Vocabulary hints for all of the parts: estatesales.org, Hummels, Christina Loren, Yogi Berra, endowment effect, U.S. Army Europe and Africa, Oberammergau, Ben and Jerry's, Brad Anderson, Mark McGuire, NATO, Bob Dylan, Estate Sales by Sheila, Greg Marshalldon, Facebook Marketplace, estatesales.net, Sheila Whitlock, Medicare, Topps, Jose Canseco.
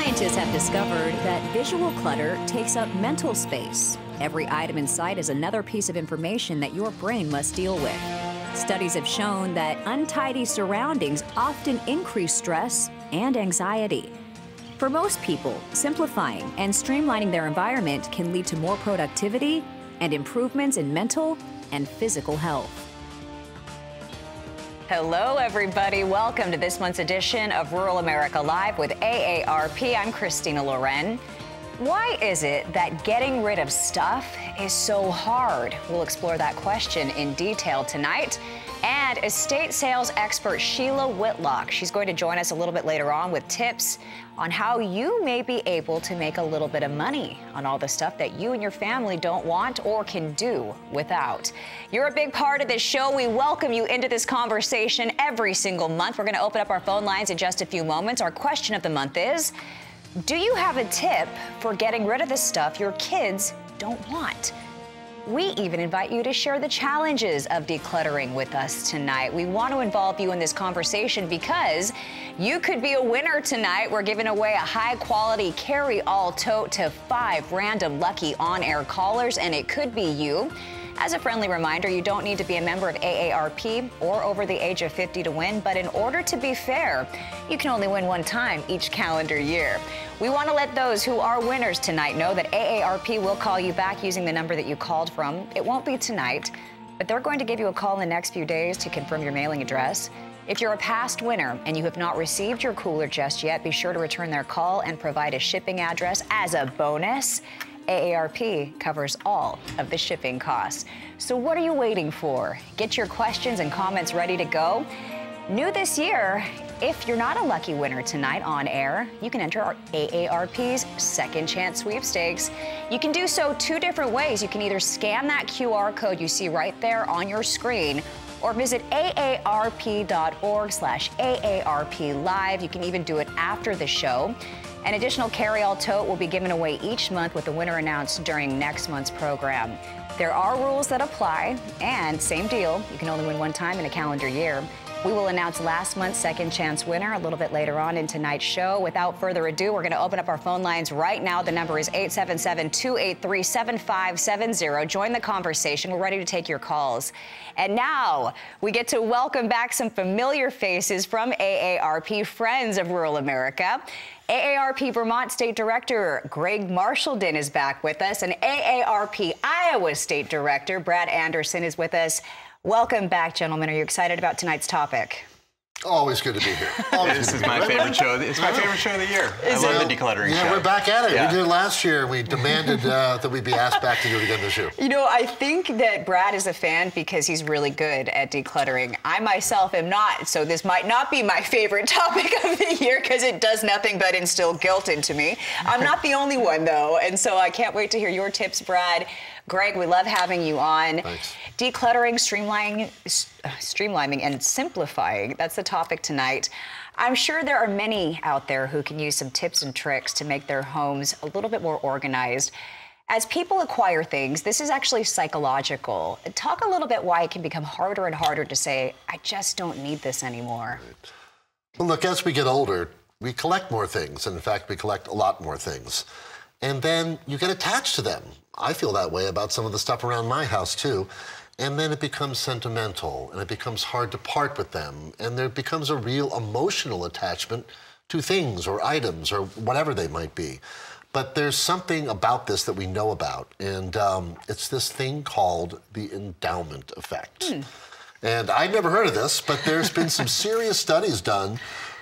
Scientists have discovered that visual clutter takes up mental space. Every item in sight is another piece of information that your brain must deal with. Studies have shown that untidy surroundings often increase stress and anxiety. For most people, simplifying and streamlining their environment can lead to more productivity and improvements in mental and physical health. Hello, everybody. Welcome to this month's edition of Rural America Live with AARP. I'm Christina Loren. Why is it that getting rid of stuff is so hard? We'll explore that question in detail tonight. And estate sales expert Sheila Whitlock, she's going to join us a little bit later on with tips on how you may be able to make a little bit of money on all the stuff that you and your family don't want or can do without. You're a big part of this show. We welcome you into this conversation every single month. We're going to open up our phone lines in just a few moments. Our question of the month is, do you have a tip for getting rid of the stuff your kids don't want? We even invite you to share the challenges of decluttering with us tonight. We want to involve you in this conversation because you could be a winner tonight. We're giving away a high-quality carry-all tote to 5 random lucky on-air callers, and it could be you. As a friendly reminder, you don't need to be a member of AARP or over the age of 50 to win, but in order to be fair, you can only win one time each calendar year. We want to let those who are winners tonight know that AARP will call you back using the number that you called from. It won't be tonight, but they're going to give you a call in the next few days to confirm your mailing address. If you're a past winner and you have not received your cooler just yet, be sure to return their call and provide a shipping address as a bonus. AARP covers all of the shipping costs. So what are you waiting for? Get your questions and comments ready to go. New this year, if you're not a lucky winner tonight on air, you can enter our AARP's Second Chance Sweepstakes. You can do so 2 different ways. You can either scan that QR code you see right there on your screen or visit aarp.org/AARP Live. You can even do it after the show. An additional carry-all tote will be given away each month with the winner announced during next month's program. There are rules that apply, and same deal, you can only win one time in a calendar year. We will announce last month's Second Chance winner a little bit later on in tonight's show. Without further ado, we're going to open up our phone lines right now. The number is 877-283-7570. Join the conversation. We're ready to take your calls. And now we get to welcome back some familiar faces from AARP, Friends of Rural America. AARP Vermont State Director Greg Marshalldon is back with us, and AARP Iowa State Director Brad Anderson is with us. Welcome back, gentlemen. Are you excited about tonight's topic? Always good to be here. This is my favorite show. It's my favorite show of the year. I love the decluttering show. Yeah, we're back at it. Yeah. We did it last year. We demanded that we be asked back to do it again this year. You know, I think that Brad is a fan because he's really good at decluttering. I myself am not, so this might not be my favorite topic of the year because it does nothing but instill guilt into me. I'm not the only one, though, and so I can't wait to hear your tips, Brad. Greg, we love having you on. Thanks. Decluttering, streamlining, and simplifying. That's the topic tonight. I'm sure there are many out there who can use some tips and tricks to make their homes a little bit more organized. As people acquire things, this is actually psychological. Talk a little bit why it can become harder and harder to say, I just don't need this anymore. Right. Well, look, as we get older, we collect more things. In fact, we collect a lot more things. And then you get attached to them. I feel that way about some of the stuff around my house, too. And then it becomes sentimental, and it becomes hard to part with them. And there becomes a real emotional attachment to things or items or whatever they might be. But there's something about this that we know about, and it's this thing called the endowment effect. And I'd never heard of this, but there's been some serious studies done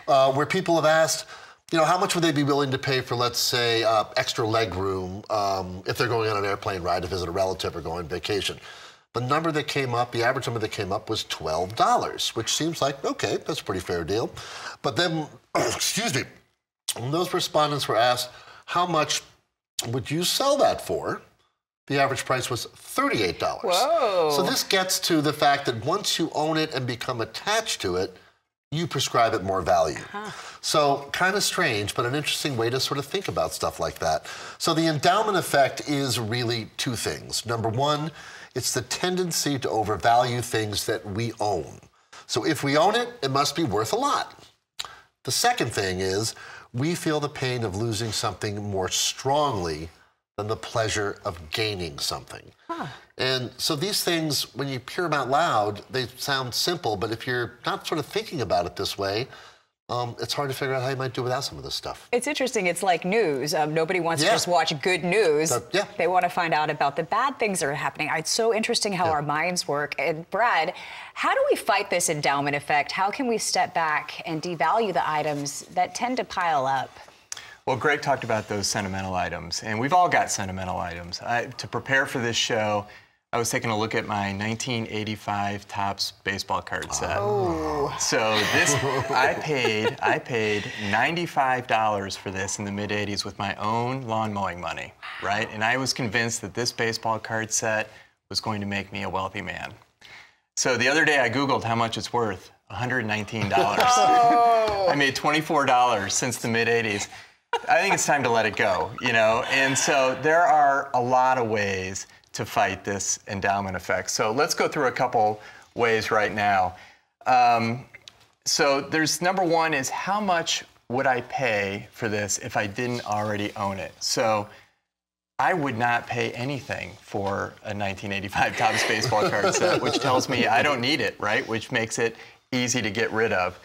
where people have asked, you know, how much would they be willing to pay for, let's say, extra leg room if they're going on an airplane ride to visit a relative or going on vacation? The number that came up, the average number that came up was $12, which seems like, okay, that's a pretty fair deal. But then, excuse me, when those respondents were asked, how much would you sell that for? The average price was $38. Whoa. So this gets to the fact that once you own it and become attached to it, you prescribe it more value. So kind of strange, but an interesting way to sort of think about stuff like that. So the endowment effect is really 2 things. Number 1, it's the tendency to overvalue things that we own. So if we own it, it must be worth a lot. The second thing is we feel the pain of losing something more strongly than the pleasure of gaining something. Huh. And so these things, when you hear them out loud, they sound simple, but if you're not sort of thinking about it this way, it's hard to figure out how you might do without some of this stuff. It's interesting. It's like news. Nobody wants to just watch good news. They want to find out about the bad things that are happening. It's so interesting how our minds work. And Brad, how do we fight this endowment effect? How can we step back and devalue the items that tend to pile up? Well, Greg talked about those sentimental items, and we've all got sentimental items. To prepare for this show, I was taking a look at my 1985 Topps baseball card set. Oh. So this, I paid $95 for this in the mid-'80s with my own lawn mowing money, right? And I was convinced that this baseball card set was going to make me a wealthy man. So the other day I Googled how much it's worth, $119. Oh. I made $24 since the mid-'80s. I think it's time to let it go, you know? And so there are a lot of ways to fight this endowment effect. So let's go through a couple ways right now. So there's number one is how much would I pay for this if I didn't already own it? So I would not pay anything for a 1985 Topps baseball card set, which tells me I don't need it, right? Which makes it easy to get rid of.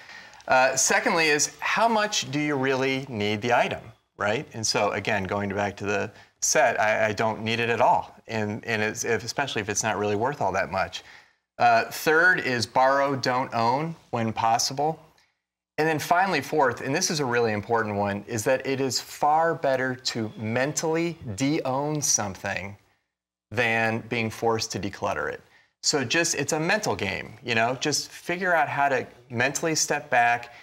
Secondly is how much do you really need the item, right? And so again, going back to the set, I don't need it at all, and especially if it's not really worth all that much. Third is borrow, don't own when possible. And then finally, fourth, and this is a really important one, is that it is far better to mentally de-own something than being forced to declutter it. So just, it's a mental game, you know? Just figure out how to mentally step back,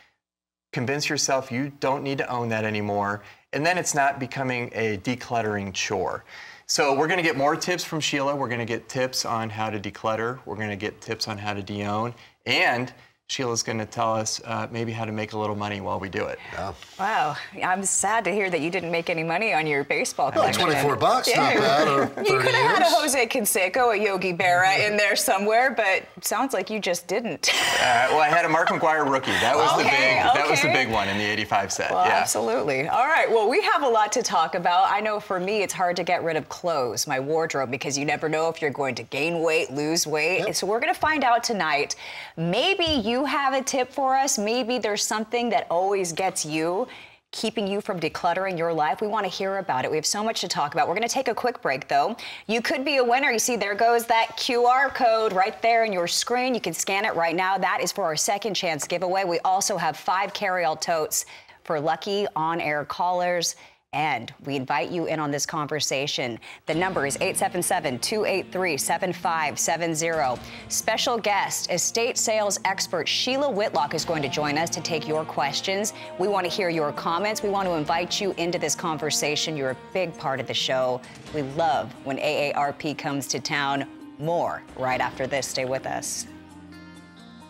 convince yourself you don't need to own that anymore, and then it's not becoming a decluttering chore. So we're gonna get more tips from Sheila. We're gonna get tips on how to declutter. We're gonna get tips on how to de-own. And Sheila's gonna tell us maybe how to make a little money while we do it. Yeah. Wow, I'm sad to hear that you didn't make any money on your baseball collection. Well, 24 bucks, not bad, or 30 You could have had a Jose Canseco, a Yogi Berra in there somewhere, but sounds like you just didn't. Well, I had a Mark McGuire rookie. That was the big one in the 85 set. Well, absolutely. All right, well, we have a lot to talk about. I know for me, it's hard to get rid of clothes, my wardrobe, because you never know if you're going to gain weight, lose weight. Yep. So we're gonna find out tonight, maybe you have a tip for us. Maybe there's something that always gets you, keeping you from decluttering your life. We want to hear about it. We have so much to talk about. We're going to take a quick break, though. You could be a winner. You see, there goes that QR code right there in your screen. You can scan it right now. That is for our second chance giveaway. We also have 5 carry-all totes for lucky on-air callers. And we invite you in on this conversation. The number is 877-283-7570. Special guest, estate sales expert Sheila Whitlock is going to join us to take your questions. We want to hear your comments. We want to invite you into this conversation. You're a big part of the show. We love when AARP comes to town. More right after this. Stay with us.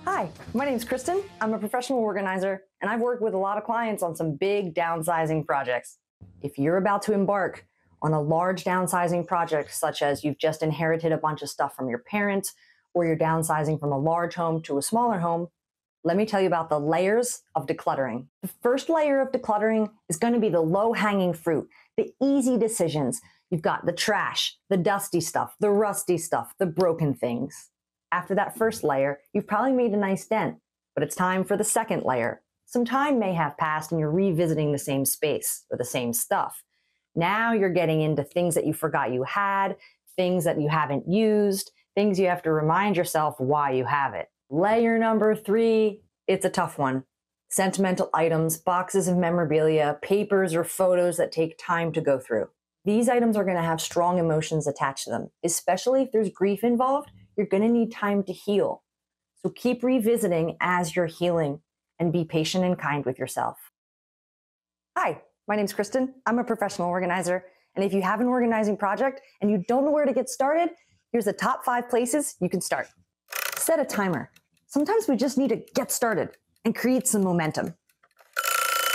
Hi, my name's Kristen. I'm a professional organizer, and I've worked with a lot of clients on some big downsizing projects. If you're about to embark on a large downsizing project, such as you've just inherited a bunch of stuff from your parents, or you're downsizing from a large home to a smaller home, let me tell you about the layers of decluttering. The first layer of decluttering is going to be the low-hanging fruit, the easy decisions. You've got the trash, the dusty stuff, the rusty stuff, the broken things. After that first layer, you've probably made a nice dent, but it's time for the second layer. Some time may have passed and you're revisiting the same space or the same stuff. Now you're getting into things that you forgot you had, things that you haven't used, things you have to remind yourself why you have it. Layer number 3, it's a tough one. Sentimental items, boxes of memorabilia, papers or photos that take time to go through. These items are going to have strong emotions attached to them, especially if there's grief involved. You're going to need time to heal. So keep revisiting as you're healing, and be patient and kind with yourself. Hi, my name's Kristen. I'm a professional organizer. And if you have an organizing project and you don't know where to get started, here's the top 5 places you can start. Set a timer. Sometimes we just need to get started and create some momentum.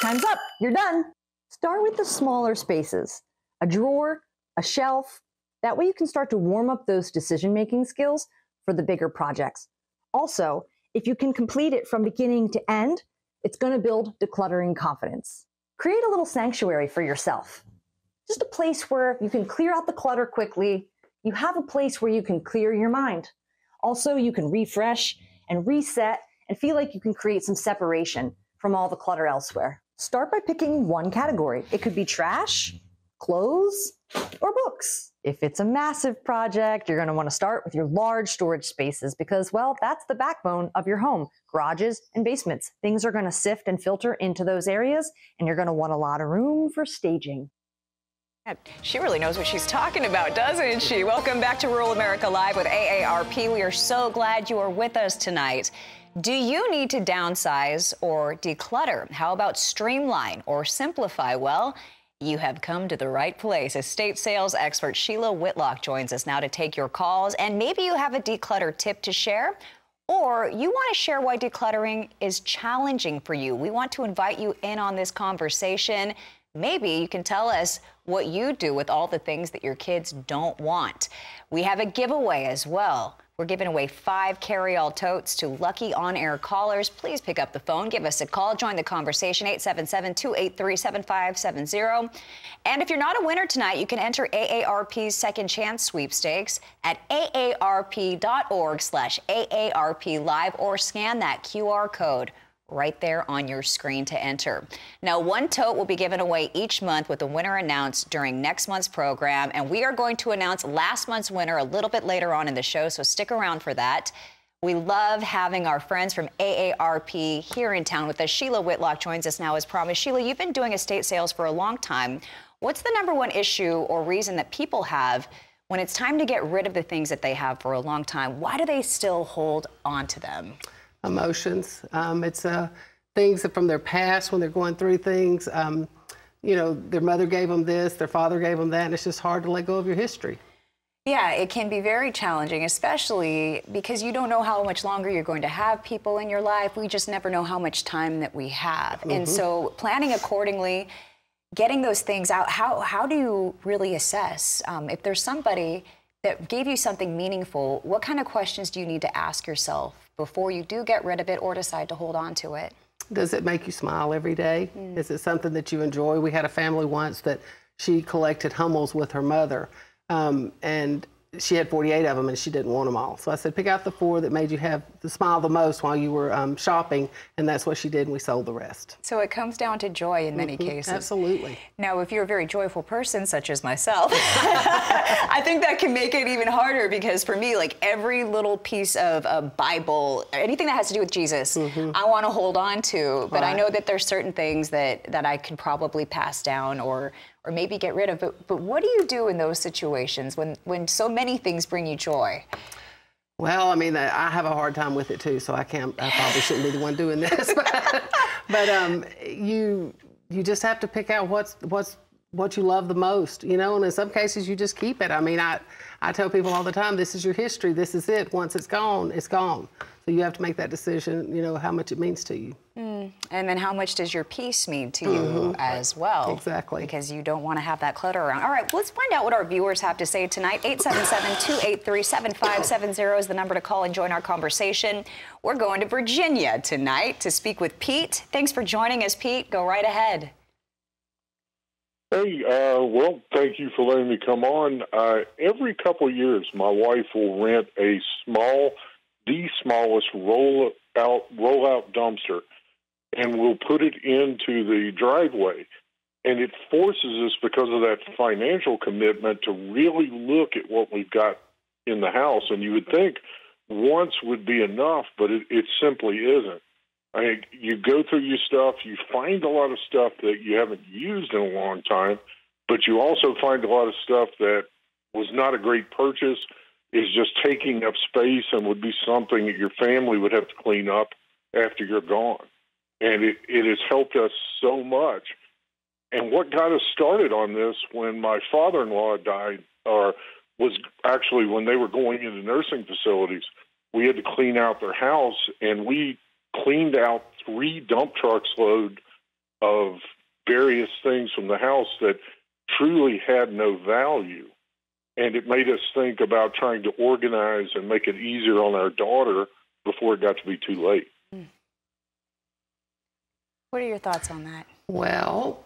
Time's up, you're done. Start with the smaller spaces, a drawer, a shelf. That way you can start to warm up those decision-making skills for the bigger projects. Also, if you can complete it from beginning to end, It's going to build decluttering confidence. Create a little sanctuary for yourself. Just a place where you can clear out the clutter quickly. You have a place where you can clear your mind. Also, you can refresh and reset and feel like you can create some separation from all the clutter elsewhere. Start by picking one category. It could be trash, clothes, or books. If it's a massive project, you're going to want to start with your large storage spaces because, well, that's the backbone of your home. Garages and basements. Things are going to sift and filter into those areas, and you're going to want a lot of room for staging. She really knows what she's talking about, doesn't she? Welcome back to Rural America Live with AARP. We are so glad you are with us tonight. Do you need to downsize or declutter? How about streamline or simplify? Well, you have come to the right place. Estate sales expert Sheila Whitlock joins us now to take your calls. And maybe you have a declutter tip to share, or you want to share why decluttering is challenging for you. We want to invite you in on this conversation. Maybe you can tell us what you do with all the things that your kids don't want. We have a giveaway as well. We're giving away 5 carry-all totes to lucky on-air callers. Please pick up the phone, give us a call, join the conversation, 877-283-7570. And if you're not a winner tonight, you can enter AARP's Second Chance Sweepstakes at aarp.org/AARP Live or scan that QR code right there on your screen to enter. Now, one tote will be given away each month with the winner announced during next month's program, and we are going to announce last month's winner a little bit later on in the show, so stick around for that. We love having our friends from AARP here in town with us. Sheila Whitlock joins us now as promised. Sheila, you've been doing estate sales for a long time. What's the #1 issue or reason that people have when it's time to get rid of the things that they have for a long time? Why do they still hold on to them? Emotions. It's things from their past when they're going through things. You know, their mother gave them this, their father gave them that, and it's just hard to let go of your history. Yeah, it can be very challenging, especially because you don't know how much longer you're going to have people in your life. We just never know how much time that we have. Mm-hmm. And so planning accordingly, getting those things out, how do you really assess if there's somebody that gave you something meaningful? What kind of questions do you need to ask yourself before you do get rid of it or decide to hold on to it? Does it make you smile every day? Mm. Is it something that you enjoy? We had a family once that she collected Hummels with her mother, and she had 48 of them, and she didn't want them all. So I said, pick out the 4 that made you have the smile the most while you were shopping, and that's what she did, and we sold the rest. So it comes down to joy in many cases. Absolutely. Now, if you're a very joyful person, such as myself, I think that can make it even harder, because for me, like, every little piece of a Bible, anything that has to do with Jesus, I want to hold on to, but I know that there's certain things that I could probably pass down or maybe get rid of, but what do you do in those situations when so many things bring you joy? Well, I mean, I have a hard time with it too, so I probably shouldn't be the one doing this, but you just have to pick out what you love the most, you know, and in some cases you just keep it. I mean, I tell people all the time, this is your history, this is it, once it's gone, it's gone. So you have to make that decision, you know, how much it means to you. Mm. And then how much does your peace mean to you as well? Exactly. Because you don't want to have that clutter around. All right, well, let's find out what our viewers have to say tonight. 877-283-7570 is the number to call and join our conversation. We're going to Virginia tonight to speak with Pete. Thanks for joining us, Pete. Go right ahead. Hey, well, thank you for letting me come on. Every couple of years, my wife will rent a small, the smallest roll-out dumpster, and we'll put it into the driveway. And it forces us, because of that financial commitment, to really look at what we've got in the house. And you would think once would be enough, but it simply isn't. I mean, you go through your stuff, you find a lot of stuff that you haven't used in a long time, but you also find a lot of stuff that was not a great purchase, is just taking up space and would be something that your family would have to clean up after you're gone. And it has helped us so much. And what got us started on this, when my father-in-law died, or was actually when they were going into nursing facilities, we had to clean out their house, and we cleaned out 3 dump trucks load of various things from the house that truly had no value. And it made us think about trying to organize and make it easier on our daughter before it got to be too late. What are your thoughts on that? Well,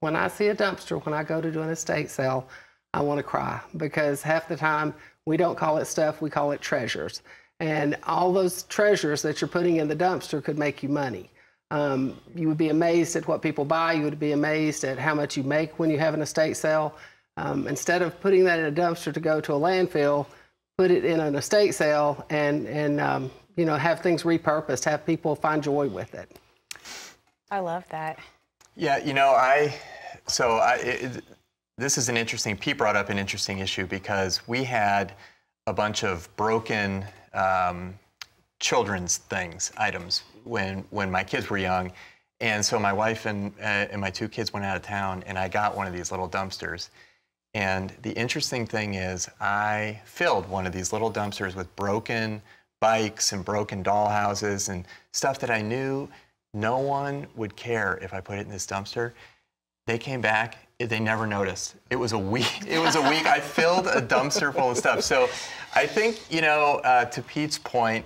when I see a dumpster, when I go to do an estate sale, I want to cry, because half the time we don't call it stuff, we call it treasures. And all those treasures that you're putting in the dumpster could make you money. You would be amazed at what people buy. You would be amazed at how much you make when you have an estate sale. Instead of putting that in a dumpster to go to a landfill, put it in an estate sale and you know, have things repurposed, have people find joy with it. I love that. Yeah, you know, this is an interesting, Pete brought up an interesting issue, because we had a bunch of broken children's things, items, when my kids were young. And so my wife and my two kids went out of town, and I got one of these little dumpsters. And the interesting thing is, I filled one of these little dumpsters with broken bikes and broken dollhouses and stuff that I knew no one would care if I put it in this dumpster. They came back, they never noticed. It was a week. I filled a dumpster full of stuff. So I think, you know, to Pete's point,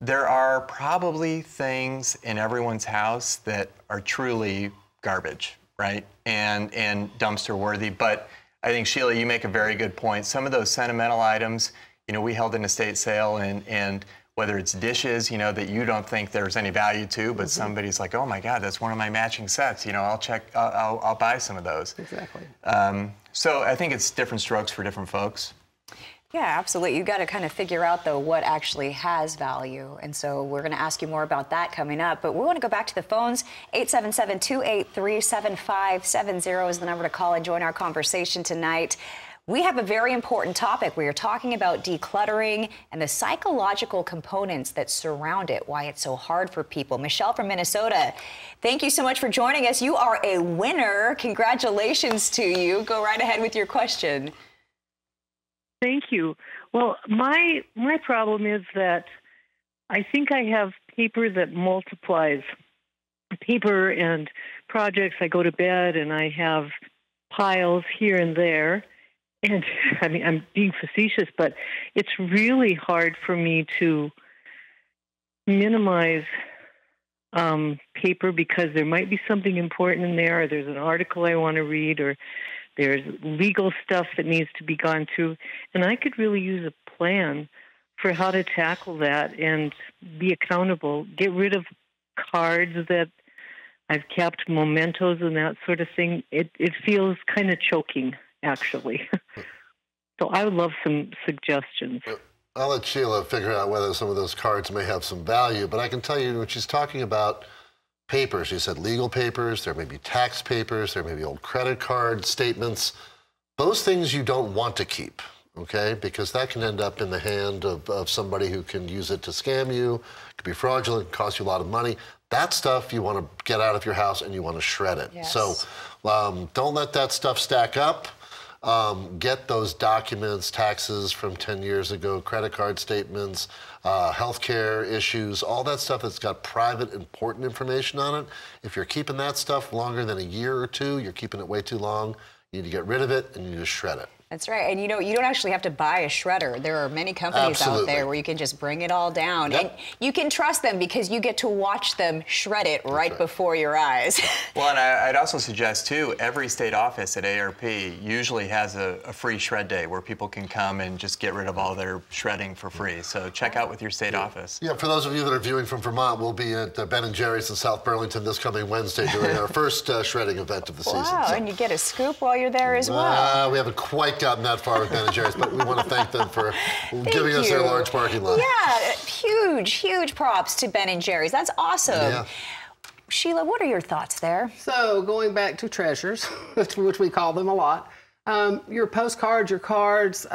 there are probably things in everyone's house that are truly garbage, right? And dumpster worthy. But I think, Sheila, you make a very good point. Some of those sentimental items, you know, we held an estate sale, and whether it's dishes, you know, that you don't think there's any value to, but somebody's like, oh my God, that's one of my matching sets. You know, I'll buy some of those. Exactly. So I think it's different strokes for different folks. Yeah, absolutely. You've got to kind of figure out, though, what actually has value. And so we're going to ask you more about that coming up. But we want to go back to the phones. 877-283-7570 is the number to call and join our conversation tonight. We have a very important topic. We are talking about decluttering and the psychological components that surround it, why it's so hard for people. Michelle from Minnesota, thank you so much for joining us. You are a winner. Congratulations to you. Go right ahead with your question. Thank you. Well, my problem is that I think I have paper that multiplies. Paper and projects. I go to bed and I have piles here and there. And I mean, I'm being facetious, but it's really hard for me to minimize paper, because there might be something important in there, or there's an article I want to read, or there's legal stuff that needs to be gone through. And I could really use a plan for how to tackle that and be accountable, get rid of cards that I've kept, mementos and that sort of thing. It feels kind of choking, actually. So I would love some suggestions. I'll let Sheila figure out whether some of those cards may have some value, but I can tell you, when she's talking about papers, she said legal papers, there may be tax papers, there may be old credit card statements. Those things you don't want to keep, okay? Because that can end up in the hand of somebody who can use it to scam you. It could be fraudulent, cost you a lot of money. That stuff you want to get out of your house and you want to shred it. Yes. So don't let that stuff stack up. Get those documents, taxes from 10 years ago, credit card statements, healthcare issues, all that stuff that's got private, important information on it. If you're keeping that stuff longer than a year or two, you're keeping it way too long. You need to get rid of it and you need to shred it. That's right. And, you know, you don't actually have to buy a shredder. There are many companies out there where you can just bring it all down. Yep. And you can trust them because you get to watch them shred it right before your eyes. Well, and I'd also suggest, too, every state office at AARP usually has a free shred day where people can come and just get rid of all their shredding for free. So check out with your state office. Yeah, for those of you that are viewing from Vermont, we'll be at Ben and Jerry's in South Burlington this coming Wednesday during our first shredding event of the season. Wow, so. And you get a scoop while you're there as well. We haven't quite gotten that far with Ben and Jerry's, but we want to thank them for giving us their large parking lot. Yeah, huge, huge props to Ben and Jerry's. That's awesome. Yeah. Sheila, what are your thoughts there? So going back to treasures, which we call them a lot, your postcards, your cards,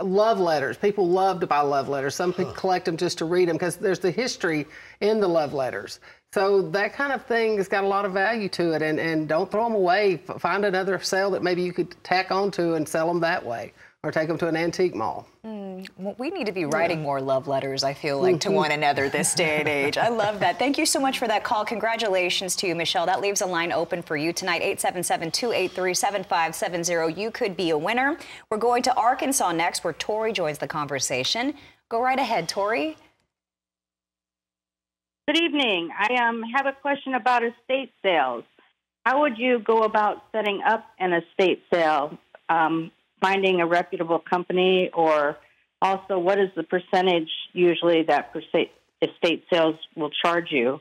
love letters. People love to buy love letters. Some people collect them just to read them because there's the history in the love letters. So that kind of thing has got a lot of value to it, and don't throw them away. Find another sale that maybe you could tack onto and sell them that way, or take them to an antique mall. Well, we need to be writing more love letters, I feel like, to one another this day and age. I love that. Thank you so much for that call. Congratulations to you, Michelle. That leaves a line open for you tonight, 877-283-7570. You could be a winner. We're going to Arkansas next, where Tori joins the conversation. Go right ahead, Tori. Good evening. I have a question about estate sales. How would you go about setting up an estate sale, finding a reputable company, or also what is the percentage usually that estate sales will charge you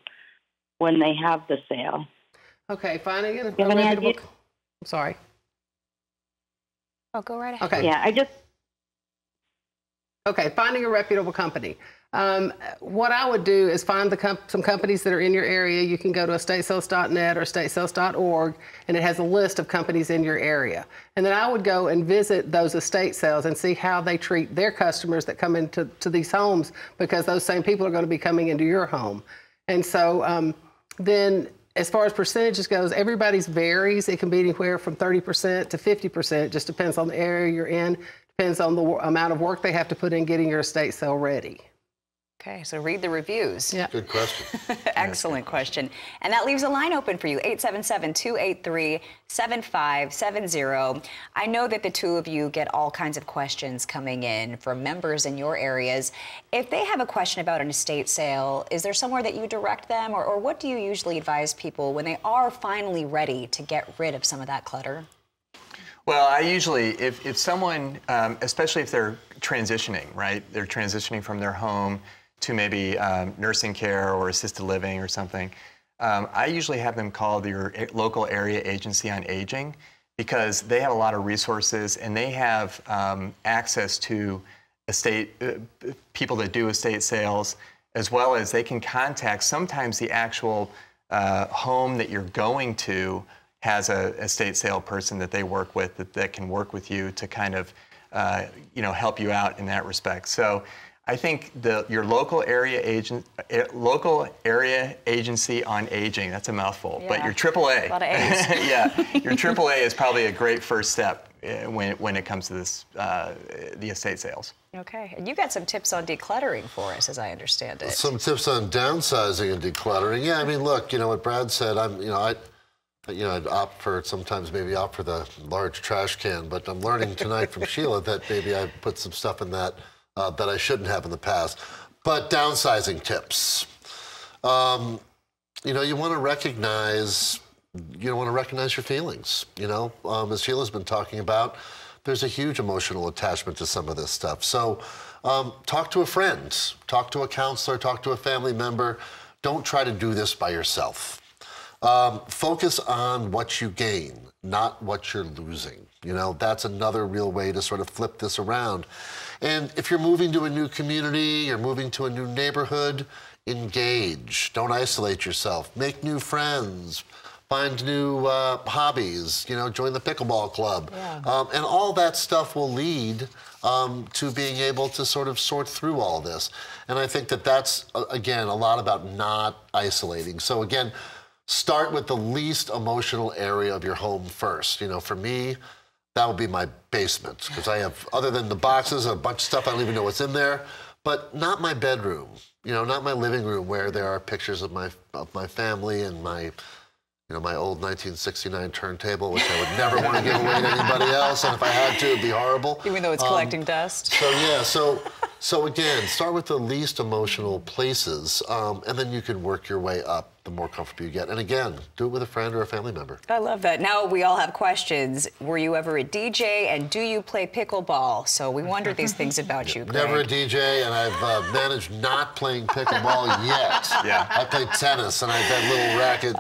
when they have the sale? Okay, finding a reputable. I'm sorry. I'll go right ahead. Okay. Yeah, Okay, finding a reputable company. What I would do is find some companies that are in your area. You can go to estatesales.net or estatesales.org, and it has a list of companies in your area. And then I would go and visit those estate sales and see how they treat their customers that come into these homes, because those same people are going to be coming into your home. And so then as far as percentages goes, everybody's varies. It can be anywhere from 30% to 50%. It just depends on the area you're in. Depends on the amount of work they have to put in getting your estate sale ready. Okay, so read the reviews. Yeah. Good question. Excellent question. And that leaves a line open for you, 877-283-7570. I know that the two of you get all kinds of questions coming in from members in your areas. If they have a question about an estate sale, is there somewhere that you direct them, or what do you usually advise people when they are finally ready to get rid of some of that clutter? Well, I usually, if someone, especially if they're transitioning, right? They're transitioning from their home to maybe nursing care or assisted living or something. I usually have them call your local area agency on aging, because they have a lot of resources and they have access to estate people that do estate sales, as well as they can contact sometimes the actual home that you're going to has a estate sale person that they work with that can work with you to kind of, you know, help you out in that respect. So I think your local area agency on aging, that's a mouthful, yeah. But your AAA. A lot of A's. Yeah, your AAA is probably a great first step when it comes to this, the estate sales. Okay, and you've got some tips on decluttering for us, as I understand it. Some tips on downsizing and decluttering. Yeah, I mean, look, you know, what Brad said, I'd sometimes maybe opt for the large trash can, but I'm learning tonight from Sheila that maybe I put some stuff in that that I shouldn't have in the past. But downsizing tips. You know, you want to recognize, your feelings. You know, as Sheila's been talking about, there's a huge emotional attachment to some of this stuff. So talk to a friend, talk to a counselor, talk to a family member. Don't try to do this by yourself. Focus on what you gain, not what you're losing. You know, that's another real way to sort of flip this around. And if you're moving to a new community, you're moving to a new neighborhood, engage. Don't isolate yourself. Make new friends. Find new hobbies. You know, join the pickleball club. Yeah. And all that stuff will lead to being able to sort of sort through all this. And I think that that's, again, a lot about not isolating. So, again, start with the least emotional area of your home first. You know, for me, that would be my basement, because I have, other than the boxes, a bunch of stuff I don't even know what's in there, but not my bedroom, you know, not my living room, where there are pictures of my family and my, you know, my old 1969 turntable, which I would never want to give away to anybody else, and if I had to, it'd be horrible. Even though it's collecting dust. So yeah, so again, start with the least emotional places, and then you can work your way up the more comfortable you get. And again, do it with a friend or a family member. I love that. Now we all have questions. Were you ever a DJ, and do you play pickleball? So we wonder these things about you, Greg. Never a DJ, and I've managed not playing pickleball yet. Yeah. I played tennis, and that little racket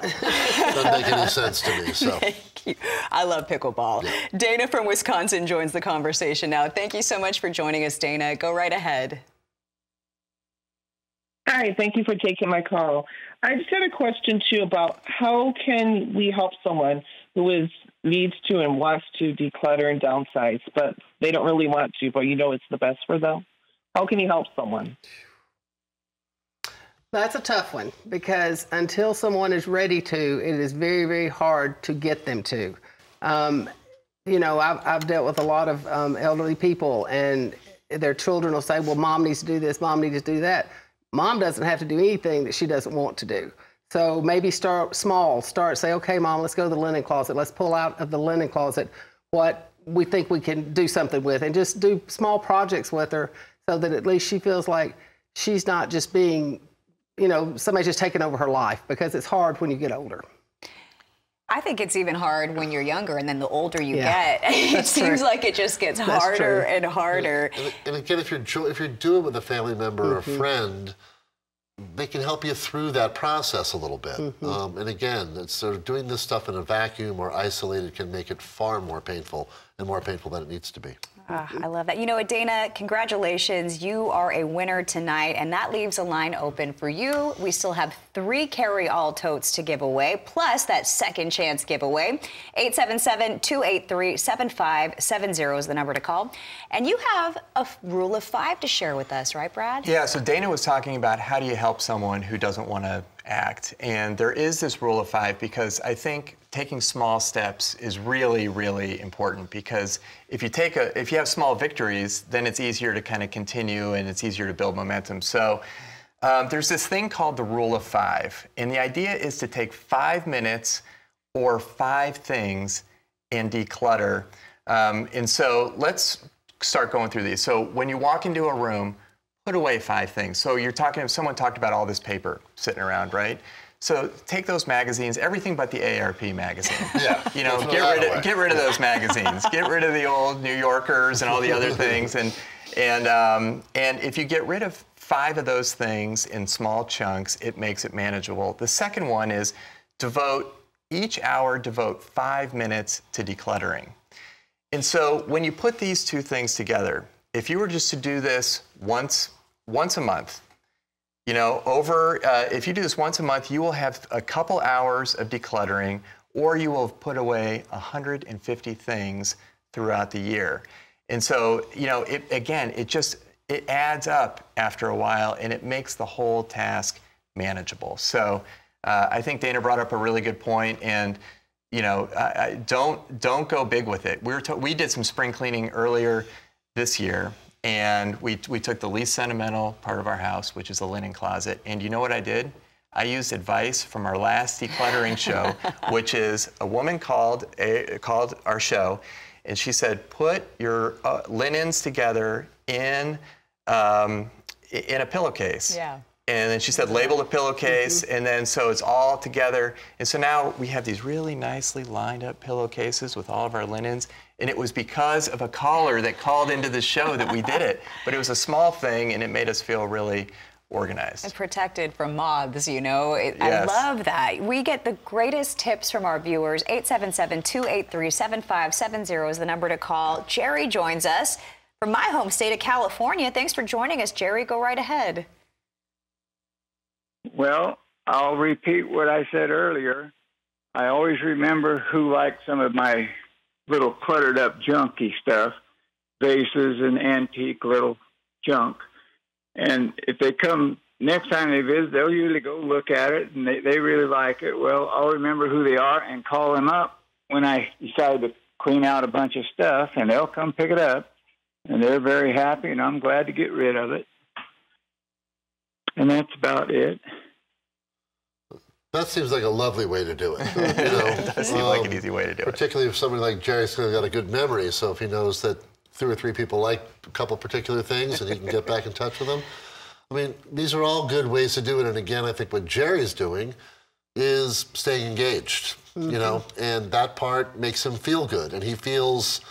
doesn't make any sense to me. So. Thank you. I love pickleball. Yeah. Dana from Wisconsin joins the conversation now. Thank you so much for joining us, Dana. Go right ahead. Hi, thank you for taking my call. I just had a question too about how can we help someone who needs to and wants to declutter and downsize, but they don't really want to, but you know it's the best for them. How can you help someone? That's a tough one, because until someone is ready to, it is very, very hard to get them to. You know, I've dealt with a lot of elderly people, and their children will say, well, Mom needs to do this, Mom needs to do that. Mom doesn't have to do anything that she doesn't want to do. So maybe start small. Say, okay, Mom, let's go to the linen closet. Let's pull out of the linen closet what we think we can do something with, and just do small projects with her so that at least she feels like she's not just being you know, somebody's just taken over her life, because it's hard when you get older. I think it's even hard when you're younger, and then the older you get, it seems like it just gets harder and harder. And again, if you're doing it with a family member or a friend, they can help you through that process a little bit. And again, it's sort of doing this stuff in a vacuum or isolated can make it far more painful, and more painful than it needs to be. I love that. You know, Dana, congratulations. You are a winner tonight, and that leaves a line open for you. We still have 3 carry-all totes to give away, plus that second chance giveaway. 877-283-7570 is the number to call. And you have a rule of 5 to share with us, right, Brad? Yeah, so Dana was talking about how do you help someone who doesn't want to act. And there is this rule of 5, because I think taking small steps is really, really important, because if you have small victories, then it's easier to kind of continue, and it's easier to build momentum. So there's this thing called the rule of 5. And the idea is to take 5 minutes or 5 things and declutter. And so let's start going through these. So when you walk into a room, put away 5 things. So someone talked about all this paper sitting around, right? So take those magazines, everything but the AARP magazine. Yeah. You know, get rid of those magazines. Get rid of the old New Yorkers and all the other things. And if you get rid of 5 of those things in small chunks, it makes it manageable. The second one is each hour devote 5 minutes to decluttering. And so when you put these 2 things together, if you were just to do this once a month, you know, if you do this once a month, you will have a couple hours of decluttering, or you will have put away 150 things throughout the year. And so, you know, it adds up after a while, and it makes the whole task manageable. So I think Dana brought up a really good point, and, you know, don't go big with it. We did some spring cleaning earlier this year, and we took the least sentimental part of our house, which is the linen closet. And you know what I did? I used advice from our last decluttering show, which is a woman called our show, and she said, put your linens together in a pillowcase. Yeah. And then she said, label the pillowcase, and then so it's all together. And so now we have these really nicely lined up pillowcases with all of our linens. And it was because of a caller that called into the show that we did it. But it was a small thing, and it made us feel really organized. And protected from mobs, you know. Yes. I love that. We get the greatest tips from our viewers. 877-283-7570 is the number to call. Jerry joins us from my home state of California. Thanks for joining us, Jerry. Go right ahead. Well, I'll repeat what I said earlier. I always remember who liked some of my little cluttered up junky stuff, vases and antique little junk. And if they come next time they visit, they'll usually go look at it, and they really like it. Well, I'll remember who they are and call them up when I decide to clean out a bunch of stuff, and they'll come pick it up, and they're very happy, and I'm glad to get rid of it. And that's about it. That seems like a lovely way to do it. You know? It does seem like an easy way to do it. Particularly if somebody like Jerry's got a good memory, so if he knows that 2 or 3 people like a couple particular things, and he can get back in touch with them. I mean, these are all good ways to do it. And again, I think what Jerry's doing is staying engaged, you know, and that part makes him feel good. And he feels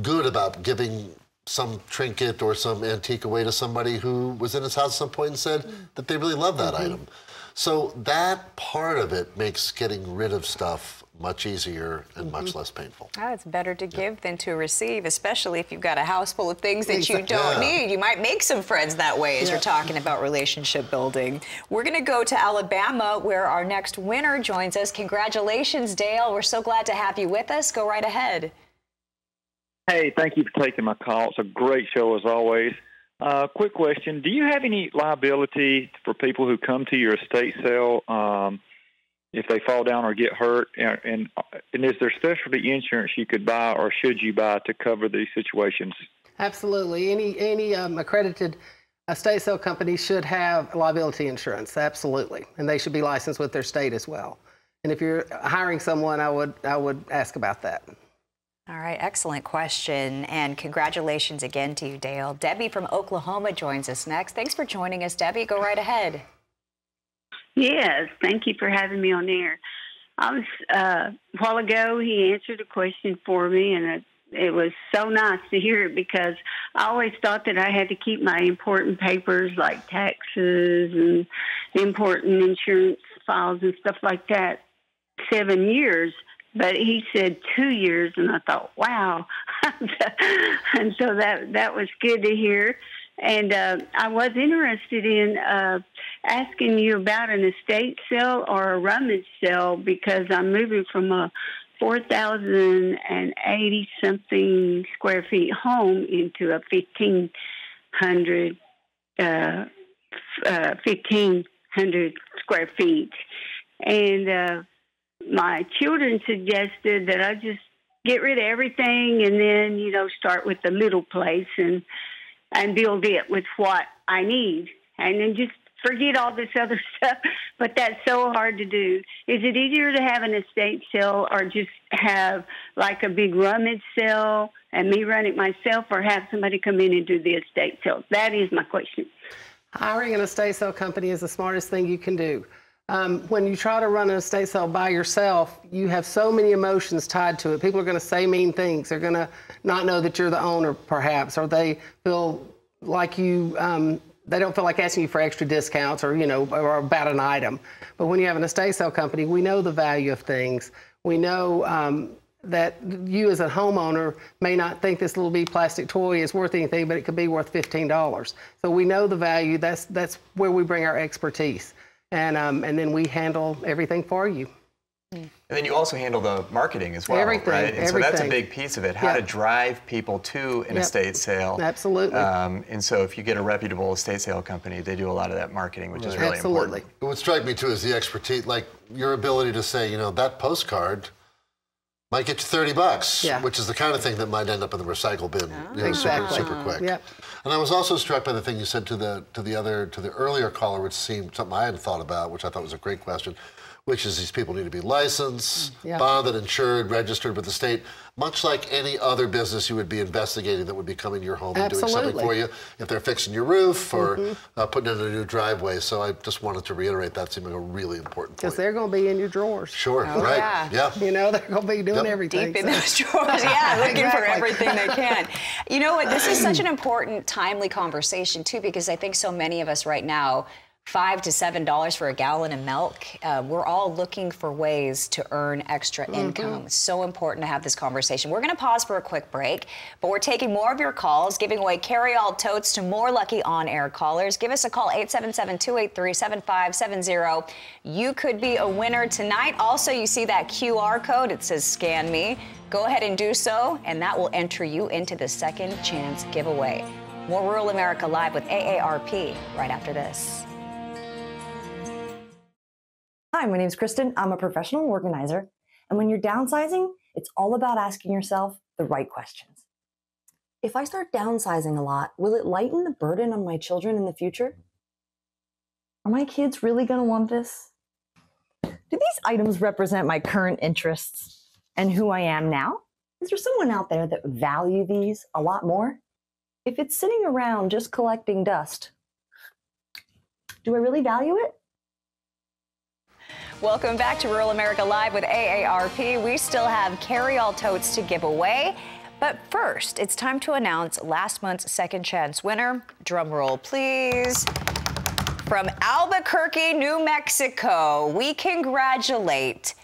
good about giving some trinket or some antique away to somebody who was in his house at some point and said that they really love that item. So that part of it makes getting rid of stuff much easier and much less painful. Oh, it's better to give than to receive, especially if you've got a house full of things that you don't need. You might make some friends that way as you're talking about relationship building. We're going to go to Alabama, where our next winner joins us. Congratulations, Dale. We're so glad to have you with us. Go right ahead. Hey, thank you for taking my call. It's a great show, as always. Quick question. Do you have any liability for people who come to your estate sale if they fall down or get hurt? And is there specialty insurance you could buy or should you buy to cover these situations? Absolutely. Any accredited estate sale company should have liability insurance, absolutely. And they should be licensed with their state as well. And if you're hiring someone, I would ask about that. All right, excellent question, and congratulations again to you, Dale. Debbie from Oklahoma joins us next. Thanks for joining us, Debbie. Go right ahead. Yes, thank you for having me on air. I was a while ago, he answered a question for me, and it was so nice to hear it because I always thought that I had to keep my important papers like taxes and important insurance files and stuff like that 7 years. But he said 2 years, and I thought, wow. And so that was good to hear. And I was interested in asking you about an estate sale or a rummage sale because I'm moving from a 4,080-something square feet home into a 1,500 square feet. And my children suggested that I just get rid of everything and then, you know, start with the little place and build it with what I need, and then just forget all this other stuff. But that's so hard to do. Is it easier to have an estate sale or just have like a big rummage sale and me run it myself, or have somebody come in and do the estate sale? That is my question. Hiring an estate sale company is the smartest thing you can do. When you try to run an estate sale by yourself, you have so many emotions tied to it. People are going to say mean things. They're going to not know that you're the owner, perhaps, or they feel like you, they don't feel like asking you for extra discounts or, you know, or about an item. But when you have an estate sale company, we know the value of things. We know that you as a homeowner may not think this little bitty plastic toy is worth anything, but it could be worth $15. So we know the value. That's where we bring our expertise. And then we handle everything for you. And then you also handle the marketing as well, everything, right? And everything. So that's a big piece of it, how to drive people to an estate sale. Absolutely. And so if you get a reputable estate sale company, they do a lot of that marketing, which is really important. What struck me, too, is the expertise, like your ability to say, you know, that postcard might get you 30 bucks, which is the kind of thing that might end up in the recycle bin, you know, super quick. Yep. And I was also struck by the thing you said to the earlier caller, which seemed something I hadn't thought about, which I thought was a great question, which is these people need to be licensed, bonded, insured, registered with the state, much like any other business you would be investigating that would be coming to your home and doing something for you, if they're fixing your roof or putting in a new driveway. So I just wanted to reiterate that seemed like a really important point. Because they're going to be in your drawers. Sure, you know, they're going to be doing everything. Deep in those drawers, looking for everything they can. You know what, this is such an important, timely conversation, too, because I think so many of us right now, $5 to $7 for a gallon of milk. We're all looking for ways to earn extra income. It's so important to have this conversation. We're going to pause for a quick break, but we're taking more of your calls, giving away carry-all totes to more lucky on-air callers. Give us a call, 877-283-7570. You could be a winner tonight. Also, you see that QR code. It says scan me. Go ahead and do so, and that will enter you into the second chance giveaway. More Rural America Live with AARP right after this. Hi, my name's Kristen. I'm a professional organizer. And when you're downsizing, it's all about asking yourself the right questions. If I start downsizing a lot, will it lighten the burden on my children in the future? Are my kids really going to want this? Do these items represent my current interests and who I am now? Is there someone out there that would value these a lot more? If it's sitting around just collecting dust, do I really value it? Welcome back to Rural America Live with AARP. We still have carry-all totes to give away. But first, it's time to announce last month's Second Chance winner. Drum roll, please. From Albuquerque, New Mexico, we congratulate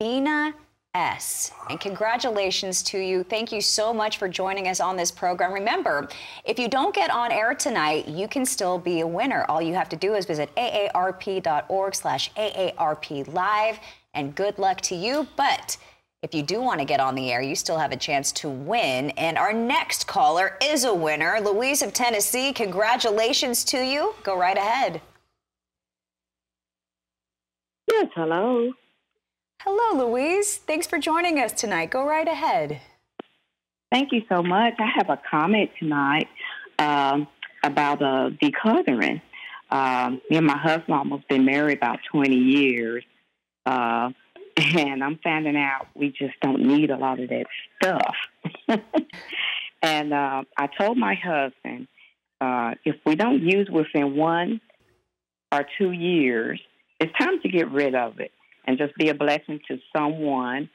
Bina S. And congratulations to you. Thank you so much for joining us on this program. Remember, if you don't get on air tonight, you can still be a winner. All you have to do is visit aarp.org/AARP Live, and good luck to you. But if you do want to get on the air, you still have a chance to win. And our next caller is a winner. Louise of Tennessee, congratulations to you. Go right ahead. Yes, hello. Hello, Louise. Thanks for joining us tonight. Go right ahead. Thank you so much. I have a comment tonight about decluttering. Me and my husband almost been married about 20 years, and I'm finding out we just don't need a lot of that stuff. And I told my husband, if we don't use within 1 or 2 years, It's time to get rid of it and just be a blessing to someone,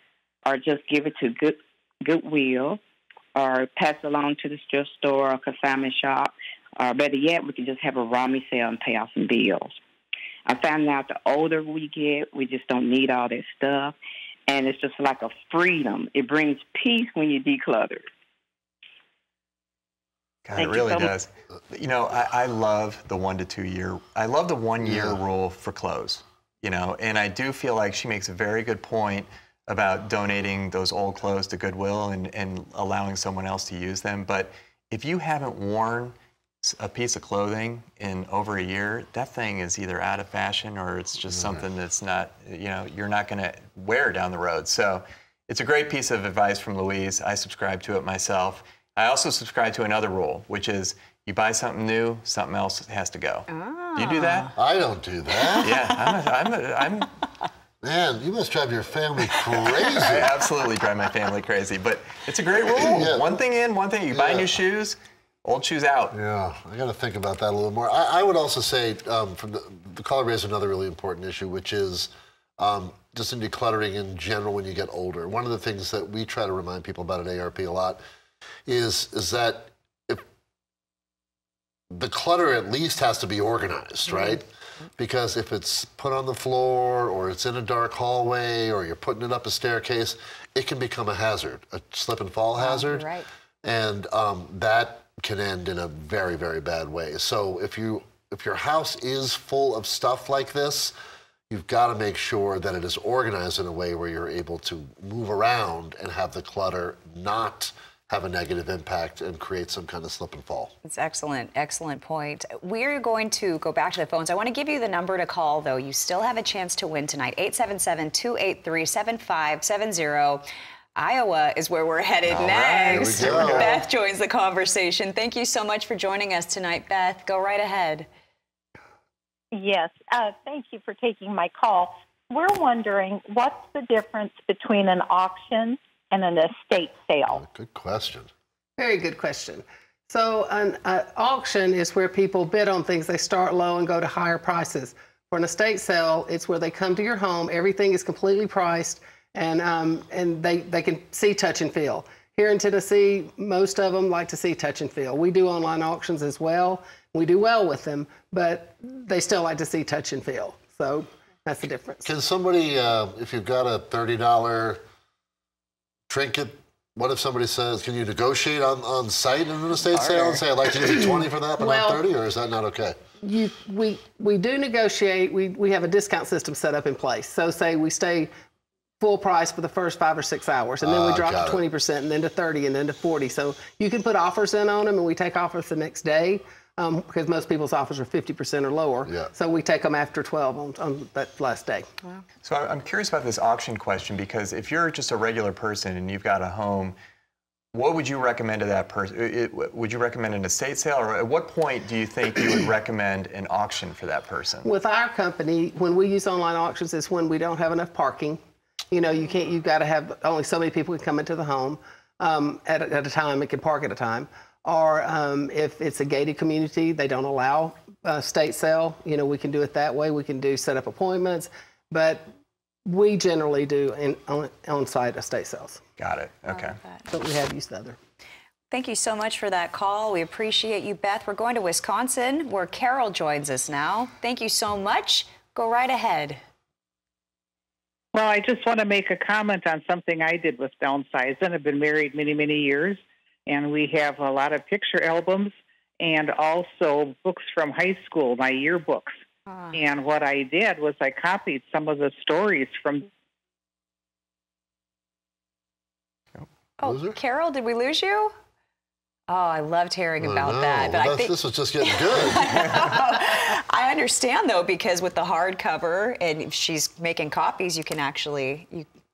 or just give it to Goodwill, or pass along to the thrift store or consignment shop, or better yet, we can just have a Rami sale and pay off some bills. I found out the older we get, we just don't need all that stuff, and it's just like a freedom. It brings peace when you declutter. God, it really does. You know, I love the 1 to 2 year. I love the 1 year rule for clothes, you know, and I do feel like she makes a very good point about donating those old clothes to Goodwill and allowing someone else to use them. But if you haven't worn a piece of clothing in over a year, that thing is either out of fashion or it's just something that's not, you know, you're not going to wear down the road. So it's a great piece of advice from Louise. I subscribe to it myself. I also subscribe to another rule, which is you buy something new, something else has to go. Oh. You do that? I don't do that. Yeah, I'm man, you must drive your family crazy. I absolutely drive my family crazy, but it's a great rule. Yeah. One thing in, one thing. You buy new shoes, old shoes out. Yeah, I got to think about that a little more. I would also say, from the caller raised another really important issue, which is just in decluttering in general when you get older. One of the things that we try to remind people about at AARP a lot is that if the clutter at least has to be organized, right? Because if it's put on the floor or it's in a dark hallway or you're putting it up a staircase, it can become a hazard, a slip and fall hazard. Right. And that can end in a very, very bad way. So if your house is full of stuff like this, you've got to make sure that it is organized in a way where you're able to move around and have the clutter not have a negative impact and create some kind of slip and fall. That's excellent, excellent point. We're going to go back to the phones. I want to give you the number to call, though. You still have a chance to win tonight. 877-283-7570. Iowa is where we're headed next. Right, here we go. Beth joins the conversation. Thank you so much for joining us tonight, Beth. Go right ahead. Yes, thank you for taking my call. We're wondering, what's the difference between an auction and an estate sale? Good question. Very good question. So an auction is where people bid on things. They start low and go to higher prices. For an estate sale, it's where they come to your home. Everything is completely priced, and they can see, touch, and feel. Here in Tennessee, most of them like to see, touch, and feel. We do online auctions as well. We do well with them, but they still like to see, touch, and feel. So that's the difference. Can somebody, if you've got a $30 trinket, what if somebody says, can you negotiate on site in an estate sale and say, I'd like to give you 20 for that, but not 30, or is that not okay? We do negotiate. We have a discount system set up in place. So say we stay full price for the first 5 or 6 hours, and then we drop to 20%, and then to 30, and then to 40. So you can put offers in on them, and we take offers the next day, because most people's offers are 50% or lower. Yeah. So we take them after 12 on that last day. Wow. So I'm curious about this auction question, because if you're just a regular person and you've got a home, what would you recommend to that person? Would you recommend an estate sale, or at what point do you think you would recommend an auction for that person? With our company, when we use online auctions, is when we don't have enough parking. You know, you can't, you've got to have, only so many people can come into the home at a time, and can park at a time. Or if it's a gated community, they don't allow a estate sale. You know, we can do it that way. We can do set up appointments, but we generally do on-site estate sales. Got it. Okay. But we have used the other. Thank you so much for that call. We appreciate you, Beth. We're going to Wisconsin, where Carol joins us now. Thank you so much. Go right ahead. Well, I just want to make a comment on something I did with downsizing. I've been married many, many years, and we have a lot of picture albums and also books from high school, my yearbooks. And what I did was I copied some of the stories from... Oh, Carol, did we lose you? Oh, I loved hearing about that. But I think this was just getting good. I understand, though, because with the hardcover, and if she's making copies, you can actually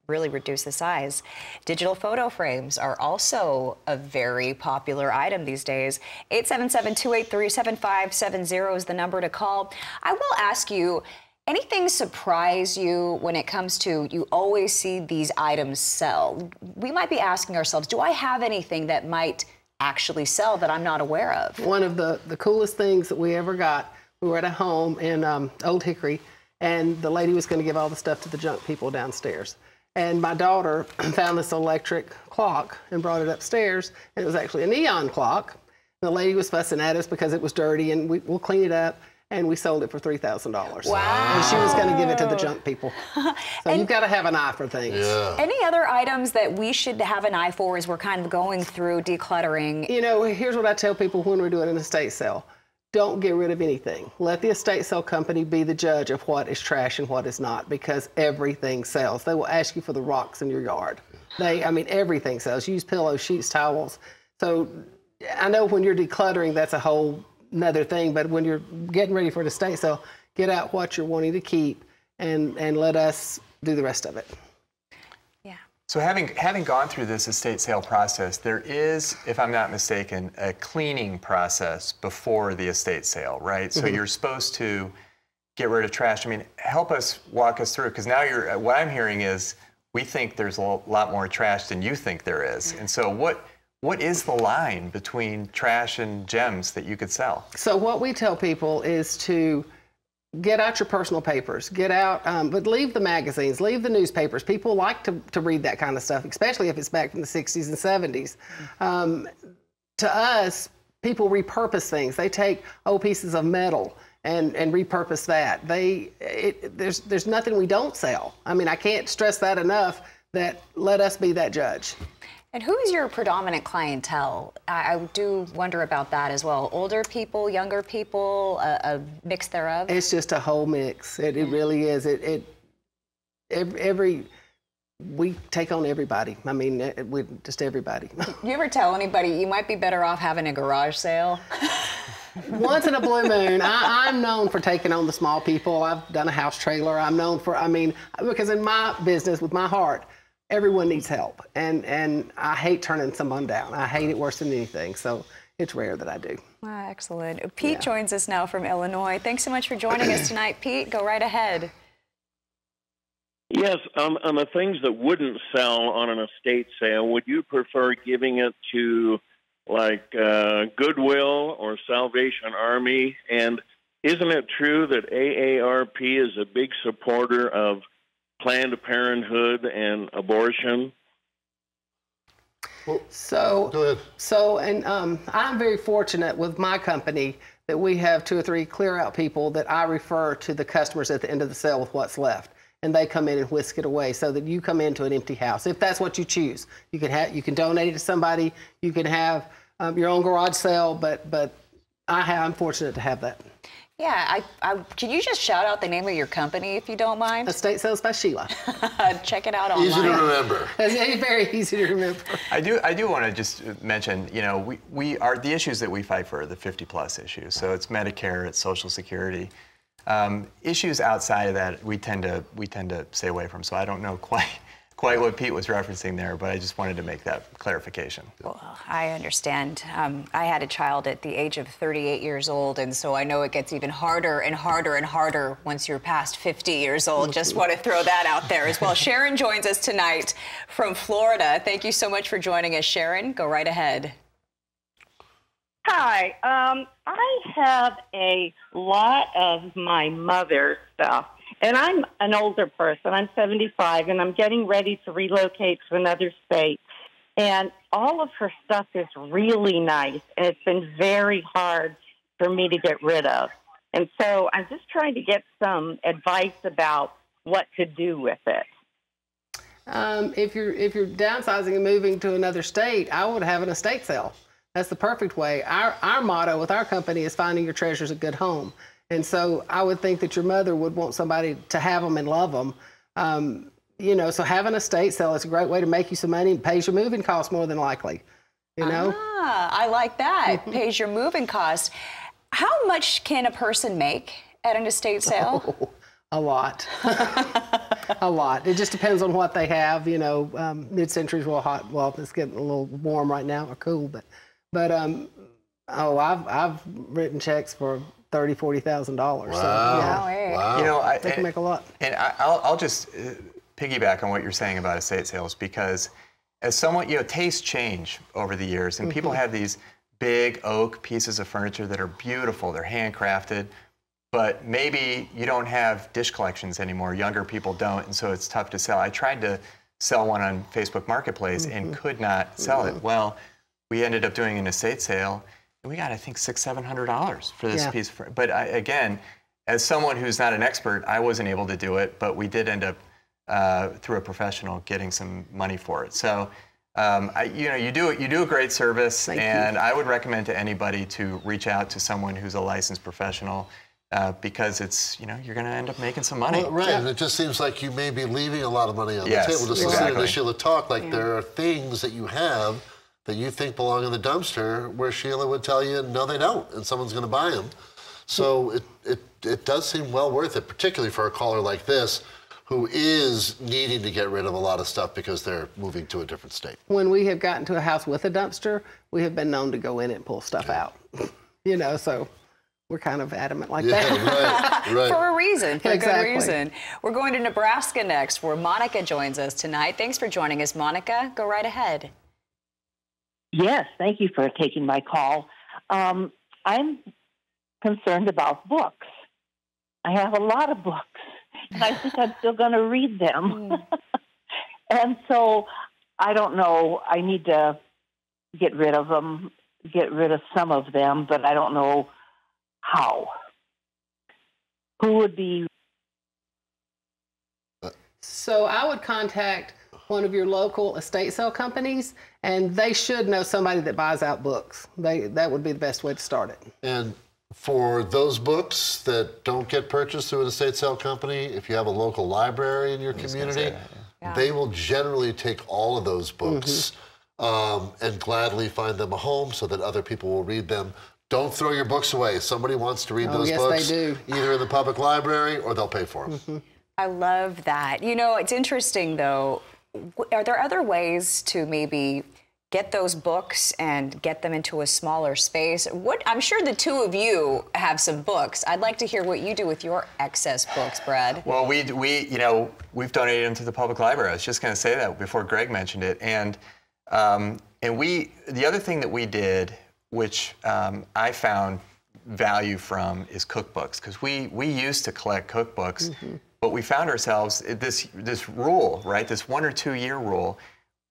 really reduce the size. Digital photo frames are also a very popular item these days. 877-283-7570 is the number to call. I will ask you, anything surprise you when it comes to, you always see these items sell? We might be asking ourselves, do I have anything that might actually sell that I'm not aware of? One of the coolest things that we ever got, we were at a home in Old Hickory, and the lady was going to give all the stuff to the junk people downstairs. And my daughter found this electric clock and brought it upstairs, and it was actually a neon clock. The lady was fussing at us because it was dirty, and we'll clean it up. And we sold it for $3,000. Wow. And she was going to give it to the junk people. So you've got to have an eye for things. Yeah. Any other items that we should have an eye for as we're kind of going through decluttering? You know, here's what I tell people when we're doing an estate sale. Don't get rid of anything. Let the estate sale company be the judge of what is trash and what is not, because everything sells. They will ask you for the rocks in your yard. I mean, everything sells. You use pillows, sheets, towels. So I know when you're decluttering, that's a whole another thing, but when you're getting ready for an estate sale, get out what you're wanting to keep and let us do the rest of it. Yeah. So having gone through this estate sale process, there is, if I'm not mistaken, a cleaning process before the estate sale, right? So you're supposed to get rid of trash. I mean, help us, walk us through, because now what I'm hearing is we think there's a lot more trash than you think there is. And so what is the line between trash and gems that you could sell? So what we tell people is to get out your personal papers, get out, but leave the magazines, leave the newspapers. People like to read that kind of stuff, especially if it's back from the 60s and 70s. To us, people repurpose things. They take old pieces of metal and repurpose that. There's nothing we don't sell. I mean, I can't stress that enough, that let us be that judge. And who is your predominant clientele? I do wonder about that as well. Older people, younger people, a mix thereof? It's just a whole mix. It really is. We take on everybody. I mean, just everybody. You ever tell anybody you might be better off having a garage sale? Once in a blue moon. I'm known for taking on the small people. I've done a house trailer. I'm known for, I mean, because in my business, with my heart, everyone needs help, and I hate turning someone down. I hate it worse than anything, so it's rare that I do. Wow, excellent. Pete joins us now from Illinois. Thanks so much for joining us tonight, Pete. Go right ahead. Yes, on the things that wouldn't sell on an estate sale, would you prefer giving it to, like, Goodwill or Salvation Army? And isn't it true that AARP is a big supporter of Planned Parenthood and abortion? So, go ahead. I'm very fortunate with my company that we have 2 or 3 clear out people that I refer to the customers at the end of the sale with what's left, and they come in and whisk it away, so that you come into an empty house. If that's what you choose, you can donate it to somebody. You can have your own garage sale, but I'm fortunate to have that. Yeah, can you just shout out the name of your company, if you don't mind? Estate Sales by Sheila. Check it out online. Easy to remember. It's very easy to remember. I do want to just mention, you know, the issues that we fight for are the 50-plus issues. So it's Medicare, it's Social Security. Issues outside of that, we tend to stay away from. So I don't know quite what Pete was referencing there, but I just wanted to make that clarification. Well, I understand. I had a child at the age of 38 years old, and so I know it gets even harder and harder and harder once you're past 50 years old. Just want to throw that out there as well. Sharon joins us tonight from Florida. Thank you so much for joining us, Sharon. Go right ahead. Hi. I have a lot of my mother's stuff. And I'm an older person. I'm 75, and I'm getting ready to relocate to another state. And all of her stuff is really nice, and it's been very hard for me to get rid of. And so I'm just trying to get some advice about what to do with it. If you're downsizing and moving to another state, I would have an estate sale. That's the perfect way. Our motto with our company is finding your treasures a good home. And so I would think that your mother would want somebody to have them and love them. You know, so having an estate sale is a great way to make you some money and pays your moving costs, more than likely, you know? Ah, I like that. Pays your moving costs. How much can a person make at an estate sale? Oh, a lot. A lot. It just depends on what they have. You know, mid-century's real hot. Well, it's getting a little warm right now or cool, but I've written checks for $30,000 to $40,000. Wow. So, yeah. Wow. You know, they can make a lot. And I'll just piggyback on what you're saying about estate sales, because as someone, you know, tastes change over the years, and people have these big oak pieces of furniture that are beautiful. They're handcrafted, But maybe you don't have dish collections anymore. Younger people don't, and so it's tough to sell. I tried to sell one on Facebook Marketplace and could not sell it. Well, we ended up doing an estate sale, and we got, I think, $600-700 for this piece. But I, again, as someone who's not an expert, I wasn't able to do it, but we did end up, through a professional, getting some money for it. So, you know, you do a great service, and I would recommend to anybody to reach out to someone who's a licensed professional. Because it's, you know, you're going to end up making some money. Well, right, and it just seems like you may be leaving a lot of money on the table. Just listening to Sheila talk, like there are things that you have that you think belong in the dumpster where Sheila would tell you, no, they don't, and someone's going to buy them. So it does seem well worth it, particularly for a caller like this, who is needing to get rid of a lot of stuff because they're moving to a different state. When we have gotten to a house with a dumpster, we have been known to go in and pull stuff out, you know, so... We're kind of adamant like that. Right, right. For a reason, for a good reason. We're going to Nebraska next, where Monica joins us tonight. Thanks for joining us, Monica. Go right ahead. Yes, thank you for taking my call. I'm concerned about books. I have a lot of books, and I think I'm still going to read them. And so, I don't know, I need to get rid of them, get rid of some of them, but I don't know how. Who would be? So I would contact one of your local estate sale companies, and they should know somebody that buys out books. That would be the best way to start it. And for those books that don't get purchased through an estate sale company, if you have a local library in your community, they will generally take all of those books and gladly find them a home so that other people will read them. Don't throw your books away. Somebody wants to read those books, they do. Either in the public library or they'll pay for them. I love that. You know, it's interesting, though. Are there other ways to maybe get those books and get them into a smaller space? I'm sure the two of you have some books. I'd like to hear what you do with your excess books, Brad. Well, we've donated them to the public library. I was just going to say that before Greg mentioned it. And the other thing that we did, which I found value from, is cookbooks. Because we used to collect cookbooks, but we found ourselves this rule, right? This 1 or 2 year rule.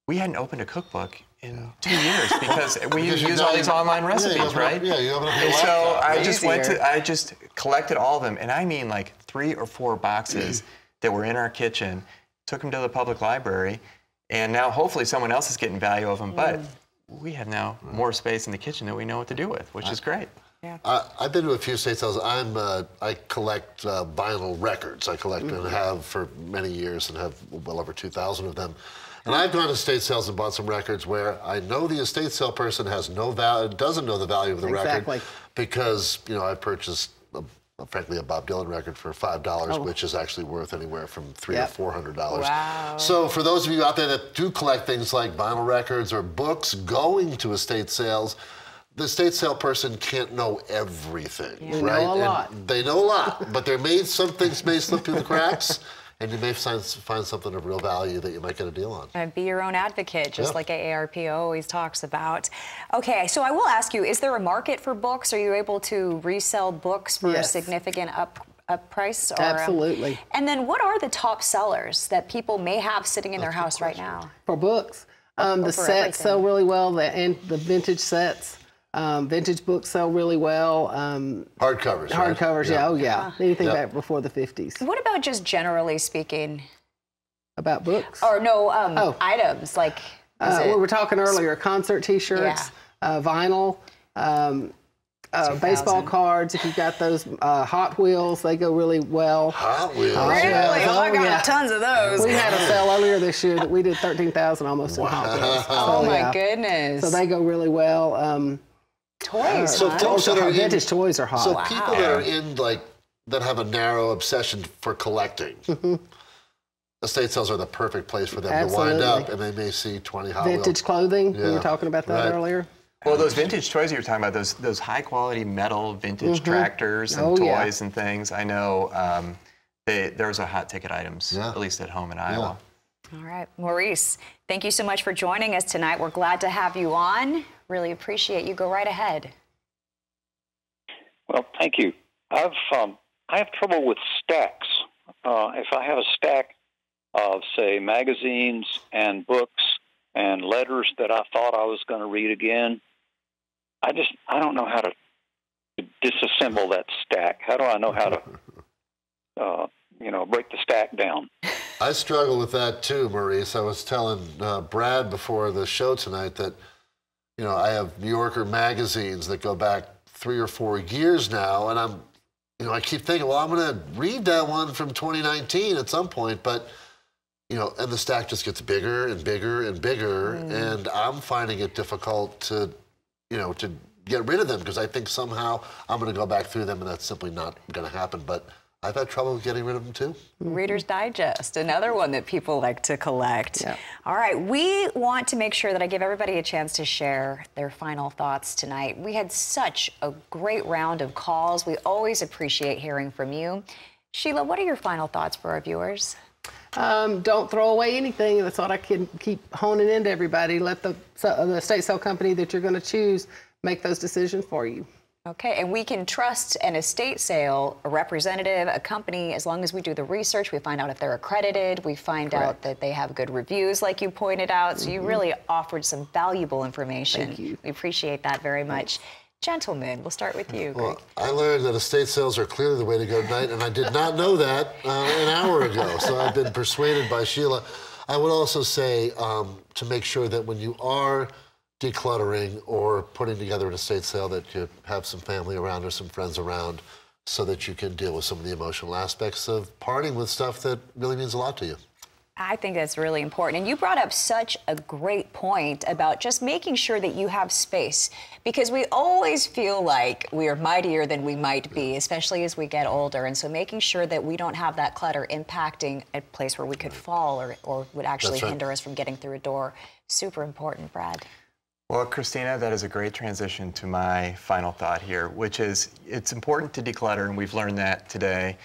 We hadn't opened a cookbook in 2 years because we use all these online recipes, right? Yeah, you haven't opened a laptop. So I just collected all of them, and I mean like 3 or 4 boxes that were in our kitchen, took them to the public library, and now hopefully someone else is getting value of them, but we have now more space in the kitchen that we know what to do with, which is great. Yeah. I've been to a few estate sales. I collect vinyl records. I collect and have for many years and have well over 2,000 of them. And I've gone to estate sales and bought some records where I know the estate sale person has no value, doesn't know the value of the record, because I purchased frankly a Bob Dylan record for $5, which is actually worth anywhere from $300 or $400. Wow. So for those of you out there that do collect things like vinyl records or books, going to estate sales, the estate sale person can't know everything, right? They know a lot, but some things may slip through the cracks. And you may find something of real value that you might get a deal on. And be your own advocate, just like AARP always talks about. Okay, so I will ask you, is there a market for books? Are you able to resell books for a significant up price? Or, absolutely. And then what are the top sellers that people may have sitting in their house right now? For books, the sets sell really well, and the vintage sets. Vintage books sell really well. Hardcovers. Hardcovers, yeah. Oh, yeah. Anything back before the 50s. What about just generally speaking? About books? Or no, items like. We were talking earlier, concert T-shirts, vinyl, baseball cards. If you've got those, Hot Wheels, they go really well. Hot Wheels. Really? Oh, I got tons of those. We had a sale earlier this year that we did 13,000 almost in Hot Wheels. Oh, so, my goodness. So they go really well. Toys, so folks that are vintage toys are hot. So people that are that have a narrow obsession for collecting, estate sales are the perfect place for them to wind up, and they may see 20 Hot Wheels. Vintage clothing, we were talking about that earlier. Well, those vintage toys you were talking about, those high quality metal vintage tractors and toys and things. I know those are hot ticket items, at least at home in Iowa. All right, Maurice, thank you so much for joining us tonight. We're glad to have you on. Really appreciate you. Go right ahead. Well, thank you. I've I have trouble with stacks. If I have a stack of, say, magazines and books and letters that I thought I was going to read again, I don't know how to disassemble that stack. How do I know how to, break the stack down? I struggle with that too, Maurice. I was telling Brad before the show tonight that, I have New Yorker magazines that go back 3 or 4 years now, and I'm, I keep thinking, well, I'm going to read that one from 2019 at some point, but, and the stack just gets bigger and bigger and bigger, and I'm finding it difficult to, to get rid of them, because I think somehow I'm going to go back through them, and that's simply not going to happen, but I've had trouble getting rid of them, too. Reader's Digest, another one that people like to collect. Yeah. All right, we want to make sure that I give everybody a chance to share their final thoughts tonight. We had such a great round of calls. We always appreciate hearing from you. Sheila, what are your final thoughts for our viewers? Don't throw away anything. That's what I can keep honing into everybody. Let the estate sale company that you're going to choose make those decisions for you. Okay, and we can trust an estate sale, a representative, a company, as long as we do the research, we find out if they're accredited, we find out that they have good reviews, like you pointed out. So you really offered some valuable information. Thank you. We appreciate that very much. Gentlemen, we'll start with you, Greg. Well, I learned that estate sales are clearly the way to go tonight, and I did not know that an hour ago, so I've been persuaded by Sheila. I would also say to make sure that when you are decluttering or putting together an estate sale, that you have some family around or some friends around so that you can deal with some of the emotional aspects of parting with stuff that really means a lot to you. I think that's really important. And you brought up such a great point about just making sure that you have space, because we always feel like we are mightier than we might be, especially as we get older. And so making sure that we don't have that clutter impacting a place where we could fall or would actually hinder us from getting through a door. Super important, Brad. Well, Christina, that is a great transition to my final thought here, which is it's important to declutter, and we've learned that today.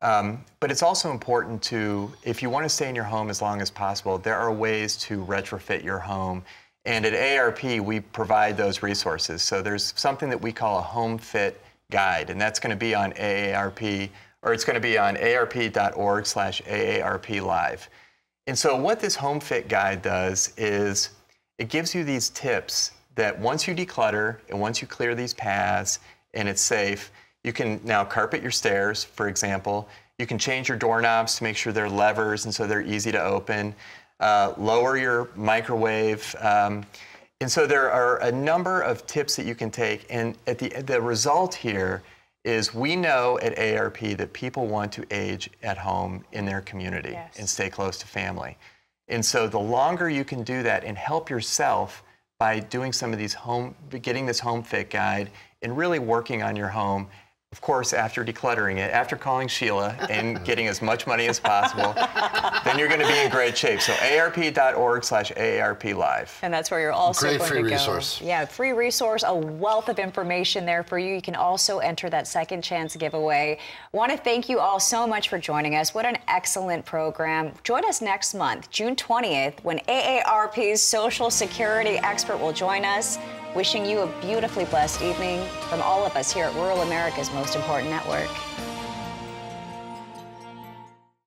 But it's also important to, if you want to stay in your home as long as possible, there are ways to retrofit your home. And at AARP, we provide those resources. So there's something that we call a home fit guide, and that's going to be on AARP, or it's going to be on aarp.org/AARP Live. And so what this home fit guide does is it gives you these tips that once you declutter and once you clear these paths and it's safe, you can now carpet your stairs, for example. You can change your doorknobs to make sure they're levers and so they're easy to open. Lower your microwave. And so there are a number of tips that you can take. And at the result here is we know at AARP that people want to age at home in their community and stay close to family. And so the longer you can do that and help yourself by doing some of these getting this home fit guide and really working on your home, of course, after decluttering it, after calling Sheila and getting as much money as possible, then you're going to be in great shape. So aarp.org/AARP Live. And that's where you're also going to go. Great free resource. Yeah, free resource, a wealth of information there for you. You can also enter that second chance giveaway. Want to thank you all so much for joining us. What an excellent program. Join us next month, June 20th, when AARP's Social Security expert will join us. Wishing you a beautifully blessed evening from all of us here at Rural America's Most Important Network.